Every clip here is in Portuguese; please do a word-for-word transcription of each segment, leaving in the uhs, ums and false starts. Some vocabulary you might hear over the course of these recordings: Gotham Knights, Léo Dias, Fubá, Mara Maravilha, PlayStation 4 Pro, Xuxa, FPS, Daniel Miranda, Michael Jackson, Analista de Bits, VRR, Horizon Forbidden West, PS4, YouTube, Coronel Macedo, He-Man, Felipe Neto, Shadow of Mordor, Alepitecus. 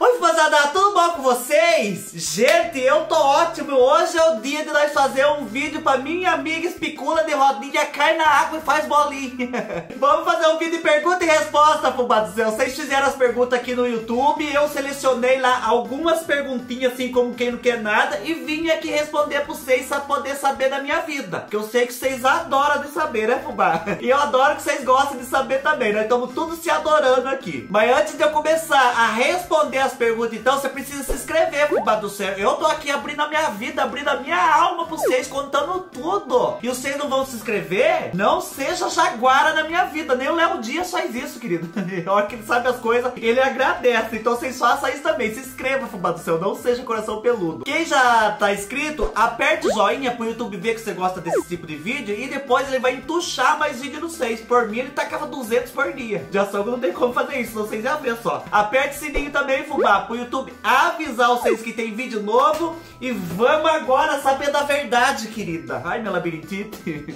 Oi, fubazada, tudo bom com vocês? Gente, eu tô ótimo. Hoje é o dia de nós fazer um vídeo pra minha amiga espicula de rodinha, cai na água e faz bolinha. Vamos fazer um vídeo de pergunta e resposta, fubá do céu. Vocês fizeram as perguntas aqui no YouTube, eu selecionei lá algumas perguntinhas, assim como quem não quer nada, e vim aqui responder pra vocês, pra poder saber da minha vida, porque eu sei que vocês adoram de saber, né, fubá? E eu adoro que vocês gostem de saber também, nós estamos tudo se adorando aqui. Mas antes de eu começar a responder as perguntas, então você precisa se inscrever, fubá do céu. Eu tô aqui abrindo a minha vida, abrindo a minha alma pra vocês, contando tudo, e vocês não vão se inscrever? Não seja jaguara na minha vida. Nem o Léo Dias faz isso, querido. A hora que ele sabe as coisas, ele agradece. Então vocês façam isso também, se inscreva, fubá do céu, não seja coração peludo. Quem já tá inscrito, aperte o joinha pro YouTube ver que você gosta desse tipo de vídeo, e depois ele vai entuchar mais vídeo no seis. Por mim ele tacava duzentos por dia. Já soube, não tem como fazer isso, vocês já vê só. Aperte o sininho também, fubá, pro YouTube avisar vocês que tem vídeo novo. E vamos agora saber da verdade, querida. Ai, minha labirintite.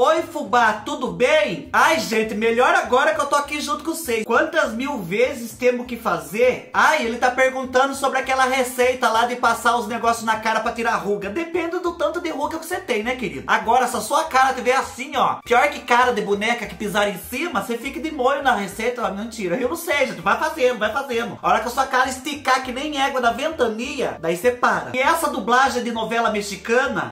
Oi, fubá, tudo bem? Ai, gente, melhor agora que eu tô aqui junto com vocês. Quantas mil vezes temos que fazer? Ai, ele tá perguntando sobre aquela receita lá de passar os negócios na cara pra tirar ruga. Depende do tanto de ruga que você tem, né, querido? Agora, se a sua cara tiver assim, ó, pior que cara de boneca que pisar em cima, você fica de molho na receita. Ah, mentira, eu não sei, gente, vai fazendo, vai fazendo. A hora que a sua cara esticar que nem égua da ventania, daí você para. E essa dublagem de novela mexicana...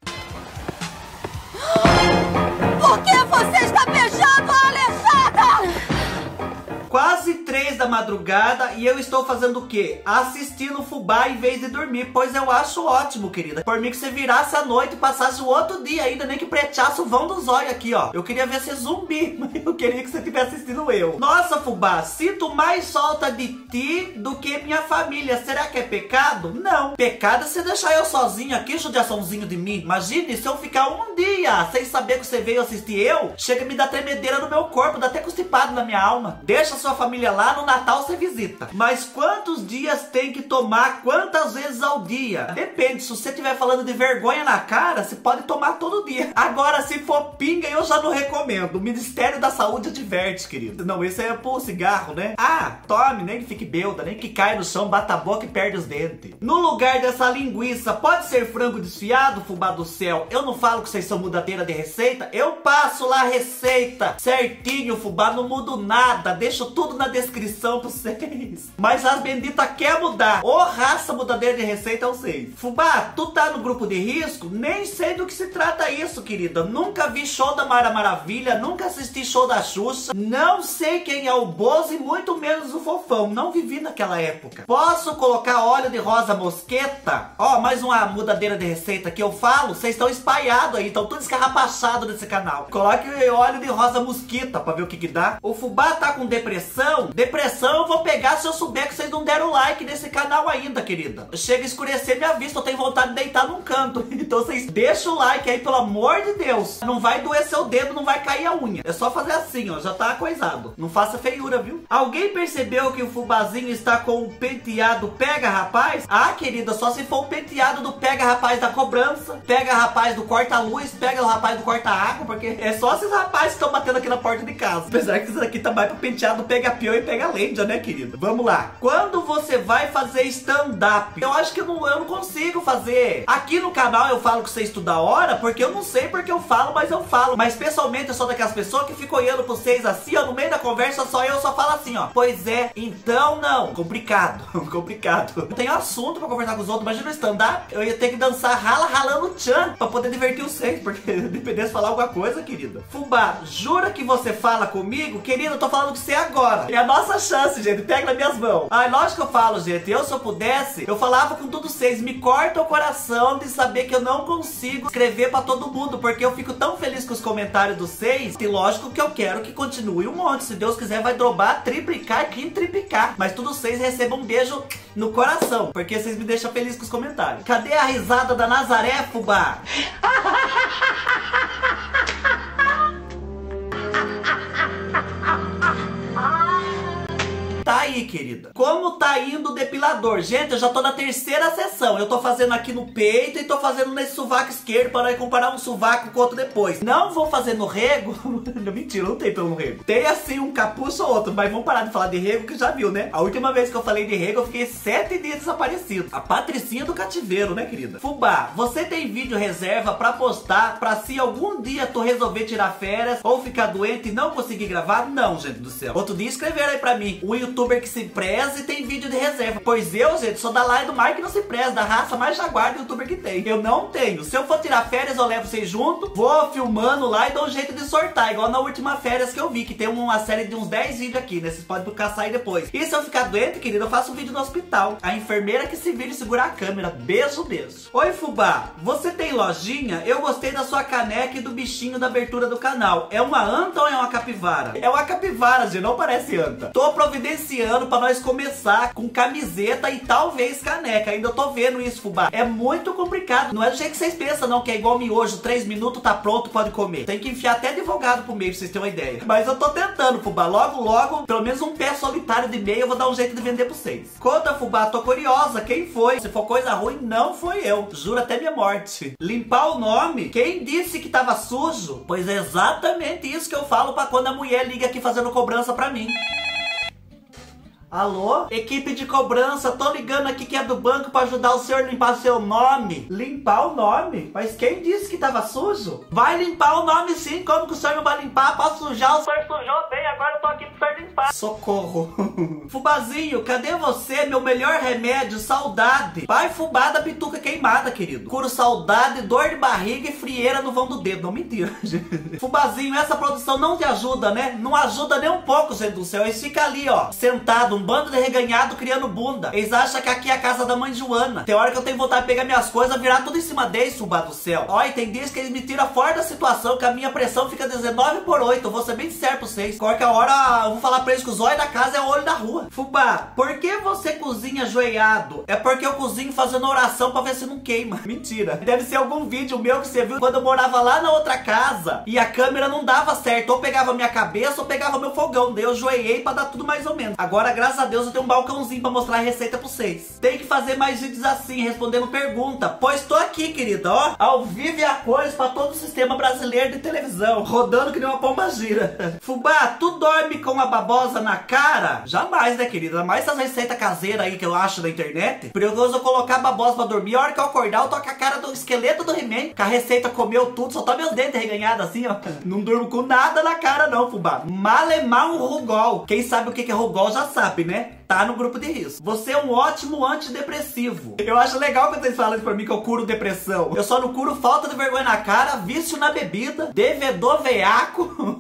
Quase três da madrugada e eu estou fazendo o quê? Assistindo fubá em vez de dormir. Pois eu acho ótimo, querida. Por mim que você virasse a noite e passasse o outro dia ainda, nem que preteasse o vão dos olhos aqui, ó. Eu queria ver você zumbi, mas eu queria que você tivesse assistindo eu. Nossa, fubá, sinto mais falta de ti do que minha família. Será que é pecado? Não. Pecado é você deixar eu sozinho aqui, judiaçãozinho de mim. Imagine se eu ficar um dia sem saber que você veio assistir eu. Chega a me dar tremedeira no meu corpo, dá até constipado na minha alma. Deixa sua família lá, no Natal você visita. Mas quantos dias tem que tomar? Quantas vezes ao dia? Depende, se você estiver falando de vergonha na cara, você pode tomar todo dia. Agora, se for pinga, eu já não recomendo. O Ministério da Saúde adverte, querido. Não, esse é pro cigarro, né? Ah, tome, nem que fique beuda, nem que caia no chão, bata a boca e perde os dentes. No lugar dessa linguiça, pode ser frango desfiado, fubá do céu? Eu não falo que vocês são mudadeira de receita? Eu passo lá a receita certinho, fubá, não mudo nada, deixo tudo na descrição pra vocês. Mas as benditas quer mudar. Ô, raça mudadeira de receita, vocês. Fubá, tu tá no grupo de risco? Nem sei do que se trata isso, querida. Nunca vi show da Mara Maravilha, nunca assisti show da Xuxa, não sei quem é o Bozo e muito menos o Fofão. Não vivi naquela época. Posso colocar óleo de rosa mosqueta? Ó, mais uma mudadeira de receita que eu falo. Vocês estão espalhados aí, estão tudo escarrapachados nesse canal. Coloque óleo de rosa mosqueta pra ver o que que dá. O fubá tá com depressão. Depressão? Depressão eu vou pegar se eu souber que vocês não deram like nesse canal ainda, querida. Chega a escurecer minha vista, eu tenho vontade de deitar num canto. Então vocês deixam o like aí, pelo amor de Deus. Não vai doer seu dedo, não vai cair a unha. É só fazer assim, ó, já tá coisado. Não faça feiura, viu? Alguém percebeu que o fubazinho está com o penteado pega rapaz? Ah, querida, só se for o penteado do pega rapaz da cobrança, pega rapaz do corta luz, pega o rapaz do corta água, porque é só esses rapazes que estão batendo aqui na porta de casa. Apesar que isso aqui tá mais pro penteado pega pião e pega lenda, né, querida? Vamos lá. Quando você vai fazer stand-up? Eu acho que eu não, eu não consigo fazer. Aqui no canal eu falo que você estuda a hora, porque eu não sei porque eu falo, mas eu falo. Mas pessoalmente eu sou daquelas pessoas que ficam olhando pra vocês assim, ó, no meio da conversa, só eu só falo assim, ó. Pois é, então não. Complicado, complicado. Não tenho assunto pra conversar com os outros. Imagina o stand-up, eu ia ter que dançar rala ralando tchan pra poder divertir vocês, porque dependendo de falar alguma coisa, querida. Fubá, jura que você fala comigo? Querida, eu tô falando que você agora. Agora. É a nossa chance, gente. Pega nas minhas mãos. Ai, lógico que eu falo, gente. Eu, se eu pudesse, eu falava com todos vocês. Me corta o coração de saber que eu não consigo escrever pra todo mundo, porque eu fico tão feliz com os comentários dos seis. E lógico que eu quero que continue um monte. Se Deus quiser, vai drobar, triplicar e quintriplicar. Mas todos vocês recebam um beijo no coração, porque vocês me deixam feliz com os comentários. Cadê a risada da Nazaré, fubá? Tá aí aí, querida? Como tá indo o depilador? Gente, eu já tô na terceira sessão. Eu tô fazendo aqui no peito e tô fazendo nesse sovaco esquerdo para comparar um sovaco com o outro depois. Não vou fazer no rego. Mentira, não tem pelo no rego. Tem assim um capucho ou outro, mas vamos parar de falar de rego que já viu, né? A última vez que eu falei de rego, eu fiquei sete dias desaparecido. A patricinha do cativeiro, né, querida? Fubá, você tem vídeo reserva pra postar pra se algum dia tu resolver tirar férias ou ficar doente e não conseguir gravar? Não, gente do céu. Outro dia escreveram aí pra mim, um youtuber que se preza e tem vídeo de reserva. Pois eu, gente, sou da lá e do mar que não se preza, da raça mais jaguar do youtuber que tem. Eu não tenho. Se eu for tirar férias, eu levo vocês junto, vou filmando lá e dou um jeito de sortar, igual na última férias que eu vi, que tem uma série de uns dez vídeos aqui, né? Vocês podem caçar aí depois. E se eu ficar doente, querida, eu faço um vídeo no hospital. A enfermeira que se vira e segura a câmera. Beijo, beijo. Oi, Fubá, você tem lojinha? Eu gostei da sua caneca e do bichinho da abertura do canal. É uma anta ou é uma capivara? É uma capivara, gente, não parece anta. Tô providenciando pra nós começar com camiseta e talvez caneca. Ainda tô vendo isso, Fubá. É muito complicado. Não é do jeito que vocês pensam, não, que é igual miojo. Três minutos, tá pronto, pode comer. Tem que enfiar até advogado pro meio, pra vocês terem uma ideia. Mas eu tô tentando, Fubá. Logo, logo, pelo menos um pé solitário de meia, eu vou dar um jeito de vender pra vocês. Conta, Fubá, tô curiosa. Quem foi? Se for coisa ruim, não foi eu. Juro até minha morte. Limpar o nome? Quem disse que tava sujo? Pois é exatamente isso que eu falo pra quando a mulher liga aqui fazendo cobrança pra mim. Alô? Equipe de cobrança, tô ligando aqui que é do banco pra ajudar o senhor a limpar seu nome. Limpar o nome? Mas quem disse que tava sujo? Vai limpar o nome sim, como que o senhor não vai limpar? Pra sujar, o senhor sujou bem, agora eu tô aqui pro senhor limpar. Socorro. Fubazinho, cadê você? Meu melhor remédio, saudade. Pai Fubá da pituca queimada, querido. Curo saudade, dor de barriga e frieira no vão do dedo. Não, mentira, gente. Fubazinho, essa produção não te ajuda, né? Não ajuda nem um pouco, gente do céu. Eles ficam ali, ó, sentado. Um bando de reganhado criando bunda. Eles acham que aqui é a casa da mãe Joana. Tem hora que eu tenho vontade de pegar minhas coisas, virar tudo em cima deles, Fubá do céu. Olha, tem dias que eles me tiram fora da situação, que a minha pressão fica dezenove por oito. Eu vou ser bem sincero pra vocês. Qualquer hora eu vou falar pra eles que o zóio da casa é o olho da rua. Fubá, por que você cozinha ajoelhado? É porque eu cozinho fazendo oração pra ver se não queima. Mentira. Deve ser algum vídeo meu que você viu quando eu morava lá na outra casa e a câmera não dava certo. Ou pegava minha cabeça ou pegava meu fogão. Daí eu joelhei pra dar tudo mais ou menos. Agora, graças Graças a Deus eu tenho um balcãozinho pra mostrar a receita pra vocês. Tem que fazer mais vídeos assim, respondendo pergunta. Pois tô aqui, querida, ó, ao vivo e a cores pra todo o sistema brasileiro de televisão, rodando que nem uma pomba gira. Fubá, tu dorme com a babosa na cara? Jamais, né, querida? Mais essas receitas caseiras aí que eu acho na internet. Perigoso eu colocar a babosa pra dormir. A hora que eu acordar, eu tô com a cara do esqueleto do He-Man. Que a receita comeu tudo, só tá meus dentes reganhados assim, ó. Não durmo com nada na cara, não, Fubá. Malemar um rugol. Quem sabe o que é rugol já sabe, né? Tá no grupo de risco. Você é um ótimo antidepressivo. Eu acho legal quando vocês falam pra mim que eu curo depressão. Eu só não curo falta de vergonha na cara, vício na bebida, devedor veaco.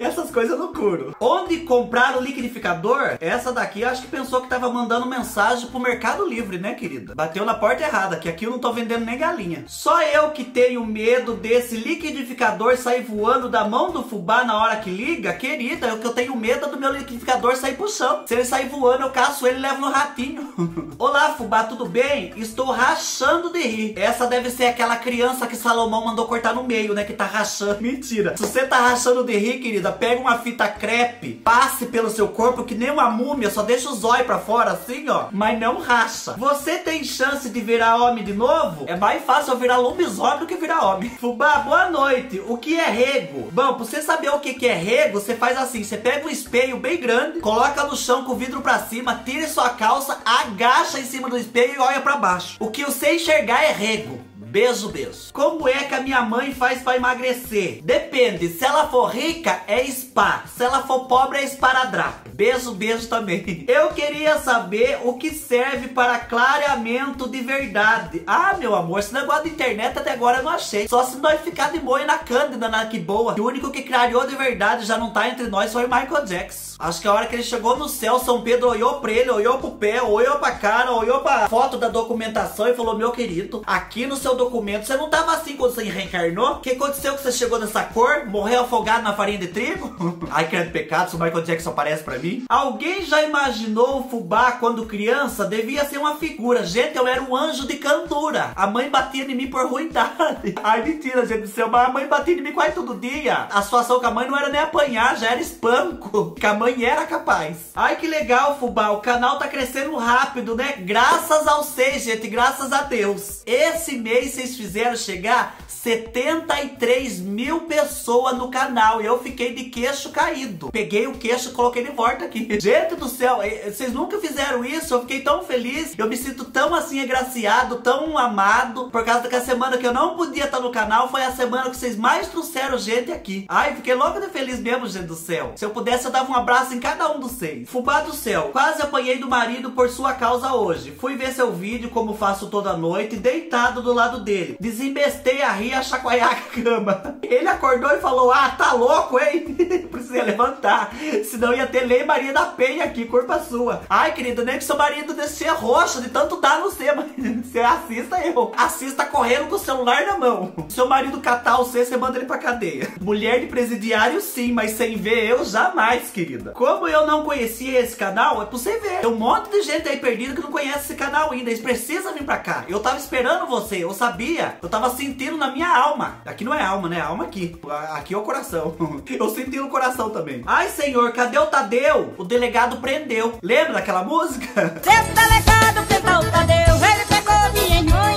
Essas coisas eu não curo. Onde comprar o liquidificador? Essa daqui acho que pensou que tava mandando mensagem pro Mercado Livre, né, querida? Bateu na porta errada, que aqui eu não tô vendendo nem galinha. Só eu que tenho medo desse liquidificador sair voando da mão do Fubá na hora que liga? Querida, o que eu tenho medo é do meu liquidificador sair pro chão. Se ele sair voando, eu caço ele e levo no ratinho. Olá, Fubá, tudo bem? Estou rachando de rir. Essa deve ser aquela criança que Salomão mandou cortar no meio, né? Que tá rachando. Mentira. Se você tá rachando de rir, querida, pega uma fita crepe, passe pelo seu corpo que nem uma múmia, só deixa o zóio pra fora assim, ó. Mas não racha. Você tem chance de virar homem de novo? É mais fácil eu virar lobisomem do que virar homem. Fubá, boa noite. O que é rego? Bom, pra você saber o que que é rego, você faz assim. Você pega um espelho bem grande, coloca no chão com o vidro pra cima, tire sua calça, agacha em cima do espelho e olha pra baixo. O que você enxergar é rego. Beijo, beijo. Como é que a minha mãe faz pra emagrecer? Depende. Se ela for rica, é spa. Se ela for pobre, é esparadrapo. Beijo, beijo também. Eu queria saber o que serve para clareamento de verdade. Ah, meu amor, esse negócio de internet até agora eu não achei. Só se nós ficar de boi na Cândida, na que boa. O único que clareou de verdade já não tá entre nós foi o Michael Jackson. Acho que a hora que ele chegou no céu, São Pedro olhou pra ele, olhou pro pé, olhou pra cara, olhou pra foto da documentação e falou, meu querido, aqui no seu documento documento. Você não tava assim quando você reencarnou? O que aconteceu que você chegou nessa cor? Morreu afogado na farinha de trigo? Ai, credo pecado, se o Michael Jackson aparece pra mim. Alguém já imaginou o Fubá quando criança? Devia ser uma figura. Gente, eu era um anjo de candura. A mãe batia em mim por ruindade. Ai, mentira, gente do céu. Mas a mãe batia em mim quase todo dia. A situação com a mãe não era nem apanhar, já era espanco. Que a mãe era capaz. Ai, que legal, Fubá. O canal tá crescendo rápido, né? Graças ao vocês, gente. Graças a Deus. Esse mês vocês fizeram chegar setenta e três mil pessoas no canal. E eu fiquei de queixo caído. Peguei o queixo e coloquei de volta aqui. Gente do céu, vocês nunca fizeram isso. Eu fiquei tão feliz. Eu me sinto tão assim agraciado, tão amado. Por causa que a semana que eu não podia estar no canal foi a semana que vocês mais trouxeram gente aqui. Ai, fiquei louco de feliz mesmo, gente do céu. Se eu pudesse, eu dava um abraço em cada um de vocês. Fubá do céu, quase apanhei do marido por sua causa hoje. Fui ver seu vídeo, como faço toda noite, deitado do lado dele. Desembestei a rir, a chacoalhar a cama. Ele acordou e falou: ah, tá louco, hein? Precisa levantar, senão ia ter Lei Maria da Penha aqui, culpa sua. Ai, querida, nem que seu marido deixe roxo de tanto dar no você, mas você assista eu. Assista correndo com o celular na mão. Seu marido catar você, você manda ele pra cadeia. Mulher de presidiário sim, mas sem ver eu jamais, querida. Como eu não conhecia esse canal, é pra você ver. Tem um monte de gente aí perdida que não conhece esse canal ainda. Eles precisam vir pra cá. Eu tava esperando você, eu sabia. Eu tava sentindo na minha alma. Aqui não é alma, né? Alma aqui. Aqui é o coração. Eu senti no coração também. Ai, senhor, cadê o Tadeu? O delegado prendeu. Lembra daquela música? Seu delegado prendeu o Tadeu. Ele pegou minha mãe.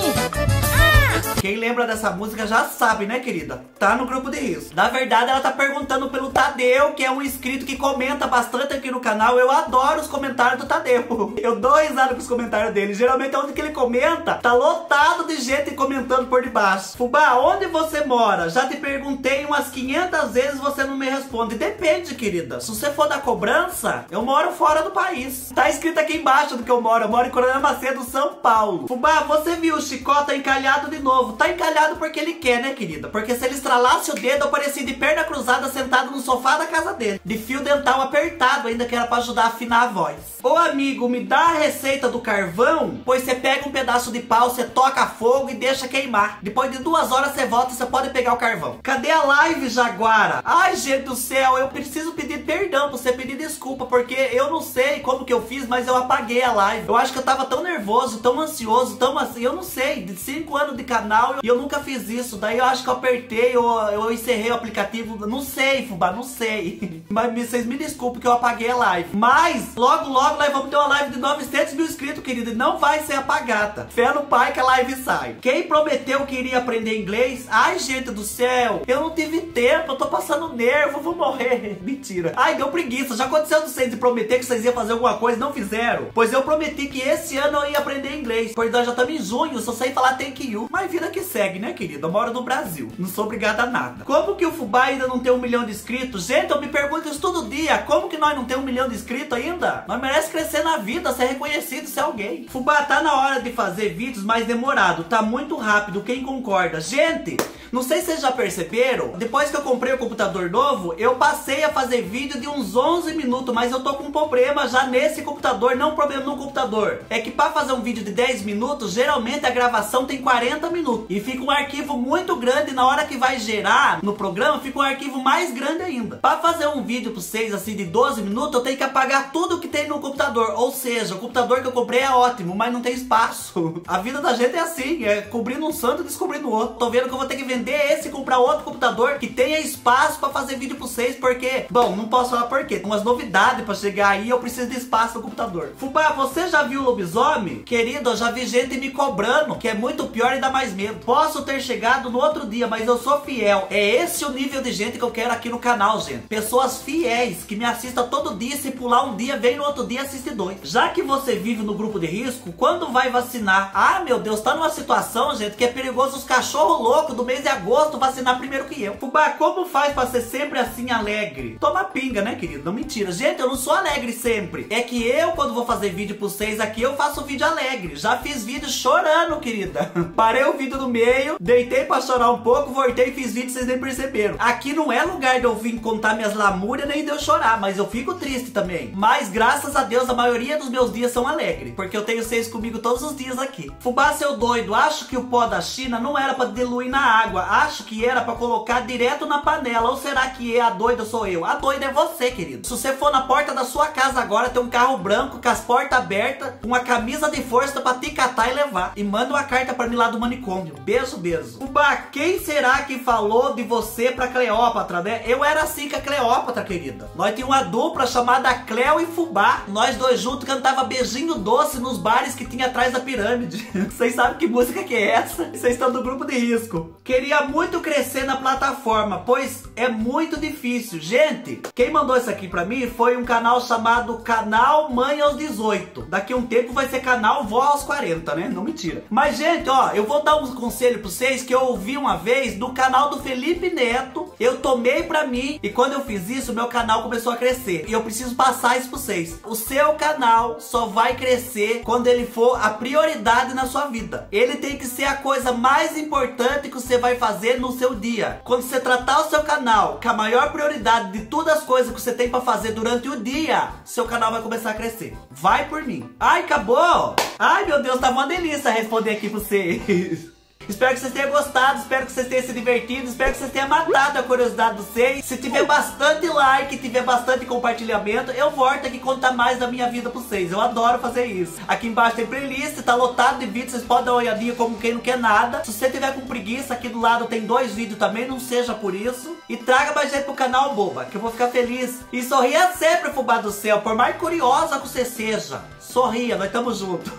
Quem lembra dessa música já sabe, né, querida? Tá no grupo de risco. Na verdade, ela tá perguntando pelo Tadeu, que é um inscrito que comenta bastante aqui no canal. Eu adoro os comentários do Tadeu. Eu dou risada com os comentários dele. Geralmente, onde que ele comenta, tá lotado de gente comentando por debaixo. Fubá, onde você mora? Já te perguntei umas quinhentas vezes, você não me responde. Depende, querida. Se você for da cobrança, eu moro fora do país. Tá escrito aqui embaixo do que eu moro. Eu moro em Coronel Macedo, São Paulo. Fubá, você viu o Chicota encalhado de novo? Tá encalhado porque ele quer, né, querida? Porque se ele estralasse o dedo, eu parecia de perna cruzada sentado no sofá da casa dele. De fio dental apertado ainda, que era pra ajudar a afinar a voz. Ô amigo, me dá a receita do carvão? Pois você pega um pedaço de pau, você toca fogo e deixa queimar. Depois de duas horas você volta e você pode pegar o carvão. Cadê a live, Jaguara? Ai, gente do céu, eu preciso pedir perdão pra você, pedir desculpa, porque eu não sei como que eu fiz, mas eu apaguei a live. Eu acho que eu tava tão nervoso, tão ansioso, tão assim, eu não sei, de cinco anos de canal. E eu nunca fiz isso. Daí eu acho que eu apertei, eu, eu encerrei o aplicativo. Não sei, Fubá, não sei. Mas vocês me desculpem que eu apaguei a live. Mas logo, logo nós vamos ter uma live de novecentos mil inscritos, querida. E não vai ser apagada. Fé no pai que a live sai. Quem prometeu que iria aprender inglês? Ai, gente do céu, eu não tive tempo, eu tô passando nervo, eu vou morrer. Mentira. Ai, deu preguiça. Já aconteceu de vocês de prometer que vocês iam fazer alguma coisa e não fizeram? Pois eu prometi que esse ano eu ia aprender inglês. Pois nós já estamos em junho, só sei falar thank you. Mas vida que segue, né, querida? Eu moro no Brasil. Não sou obrigada a nada. Como que o Fubá ainda não tem um milhão de inscritos? Gente, eu me pergunto isso todo dia. Como que nós não temos um milhão de inscritos ainda? Nós merecemos crescer na vida, ser reconhecido, ser alguém. Fubá, tá na hora de fazer vídeos mais demorado. Tá muito rápido. Quem concorda? Gente, não sei se vocês já perceberam. Depois que eu comprei o computador novo, eu passei a fazer vídeo de uns onze minutos. Mas eu tô com um problema já nesse computador. Não um problema no computador. É que pra fazer um vídeo de dez minutos, geralmente a gravação tem quarenta minutos. E fica um arquivo muito grande. Na hora que vai gerar no programa, fica um arquivo mais grande ainda. Para fazer um vídeo para vocês assim de doze minutos, eu tenho que apagar tudo que tem no computador. Ou seja, o computador que eu comprei é ótimo, mas não tem espaço. A vida da gente é assim, é cobrindo um santo e descobrindo outro. Tô vendo que eu vou ter que vender esse e comprar outro computador que tenha espaço para fazer vídeo para vocês. Porque, bom, não posso falar por quê. Tem umas novidades para chegar aí, eu preciso de espaço no computador. Fubá, você já viu o lobisomem? Querido, eu já vi gente me cobrando, que é muito pior e dá mais medo. Posso ter chegado no outro dia, mas eu sou fiel. É esse o nível de gente que eu quero aqui no canal, gente. Pessoas fiéis, que me assistam todo dia. Se pular um dia, vem no outro dia e assiste dois. Já que você vive no grupo de risco, quando vai vacinar? Ah, meu Deus, tá numa situação, gente, que é perigoso os cachorros loucos do mês de agosto vacinar primeiro que eu. Fubá, como faz pra ser sempre assim alegre? Toma pinga, né, querido? Não, mentira. Gente, eu não sou alegre sempre. É que eu, quando vou fazer vídeo pra vocês aqui, eu faço vídeo alegre. Já fiz vídeo chorando, querida. Parei o vídeo do meio, deitei pra chorar um pouco, voltei e fiz vídeo, vocês nem perceberam. Aqui não é lugar de eu vir contar minhas lamúrias nem de eu chorar, mas eu fico triste também. Mas graças a Deus, a maioria dos meus dias são alegres, porque eu tenho vocês comigo todos os dias aqui. Fubá, seu doido, acho que o pó da China não era pra diluir na água, acho que era pra colocar direto na panela, ou será que é a doida sou eu? A doida é você, querido. Se você for na porta da sua casa agora, tem um carro branco com as portas abertas, uma camisa de força pra te catar e levar. E manda uma carta pra mim lá do manicômio. Beijo, beijo. Fubá, quem será que falou de você pra Cleópatra, né? Eu era assim com a Cleópatra, querida. Nós tínhamos uma dupla chamada Cleo e Fubá. Nós dois juntos cantava beijinho doce nos bares que tinha atrás da pirâmide. Vocês sabem que música que é essa? Vocês estão do grupo de risco. Queria muito crescer na plataforma, pois é muito difícil. Gente, quem mandou isso aqui pra mim foi um canal chamado Canal Mãe aos dezoito. Daqui a um tempo vai ser Canal Vó aos quarenta, né? Não, mentira. Mas, gente, ó, eu vou dar um conselho pra vocês que eu ouvi uma vez do canal do Felipe Neto. Eu tomei pra mim e quando eu fiz isso, meu canal começou a crescer. E eu preciso passar isso pra vocês. O seu canal só vai crescer quando ele for a prioridade na sua vida. Ele tem que ser a coisa mais importante que você vai fazer no seu dia. Quando você tratar o seu canal com a maior prioridade de todas as coisas que você tem pra fazer durante o dia, seu canal vai começar a crescer. Vai por mim. Ai, acabou! Ai, meu Deus, tá uma delícia responder aqui pra vocês. Espero que vocês tenham gostado, espero que vocês tenham se divertido, espero que vocês tenham matado a curiosidade de vocês. Se tiver bastante like, tiver bastante compartilhamento, eu volto aqui contar mais da minha vida pra vocês. Eu adoro fazer isso. Aqui embaixo tem playlist, tá lotado de vídeos, vocês podem dar uma olhadinha como quem não quer nada. Se você tiver com preguiça, aqui do lado tem dois vídeos também, não seja por isso. E traga mais gente pro canal, boba, que eu vou ficar feliz. E sorria sempre, Fubá do céu, por mais curiosa que você seja. Sorria, nós tamo junto.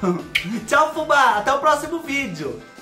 Tchau, Fubá, até o próximo vídeo.